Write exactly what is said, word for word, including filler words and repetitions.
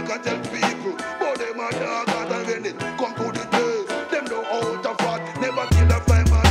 I can tell people, but them a dog and when it come to the day, them no out of what, never kill a fireman.